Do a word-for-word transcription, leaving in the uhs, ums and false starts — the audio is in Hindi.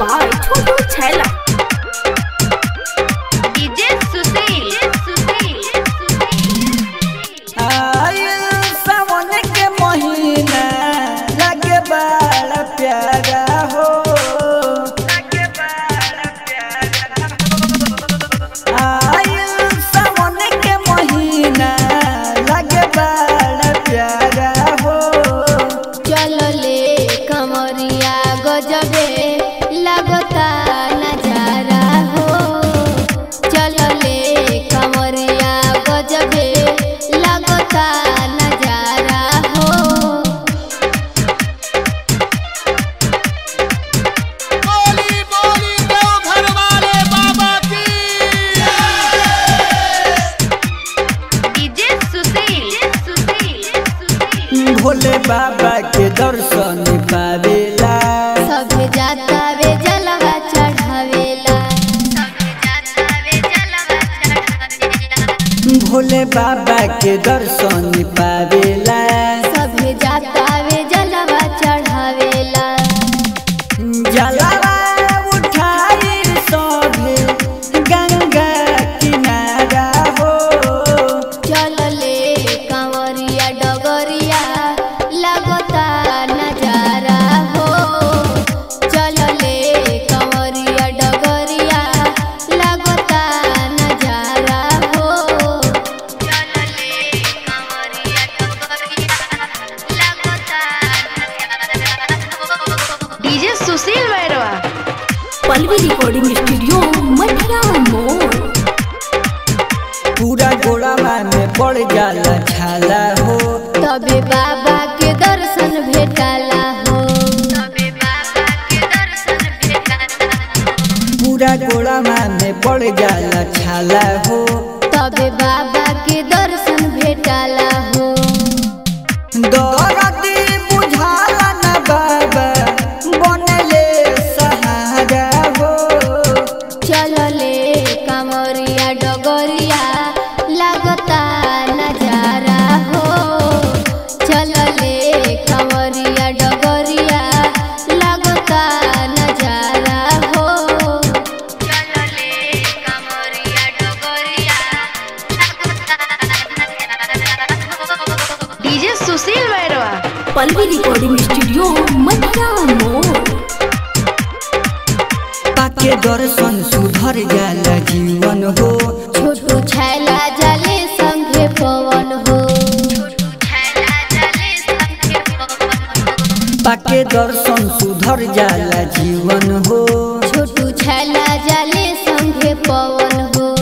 बाय छोटू छैला। भोले बाबा के दर्शन पावेला सभे जाता वे जलवा चढ़ावेला। भोले बाबा के दर्शन पावेला सभे जाता वे जलवा चढ़ावेला। जलवा उठाई सभे गंगा किनारा हो चलले कांवरिया डगरिया लगता नजारा हो। चलले कांवरिया डगरिया लगता नजारा हो। चलले कांवरिया डगरिया लगता नजारा। DJ Sushil Bairwa Pallavi recording studio Matiya मोड़। पूरा गोड़ावा में पड़ जाला छाला हो तबे बाबा के दर्शन भेटाला हो। तबे बाबा के दर्शन भेटाला। पूरा गोड़ावा में पड़ जाला छाला हो तबे बाबा के दर्शन भेटाला हो। दौरती बुझाला ना बाबा बनले सहारा हो। चलले कांवरिया डगरिया लगता नजारा हो। चलले कांवरिया डगरिया लगता नजारा हो। चलले कांवरिया डगरिया लगता नजारा हो। DJ Sushil Bairwa Pallavi recording studio Matiya मोड़। पाके दर्शन सुधर जाला जीवन हो छोटू छैला जले संगे पवन हो। पाके दर्शन सुधर जाला जीवन हो छोटू छैला जले संगे पवन हो।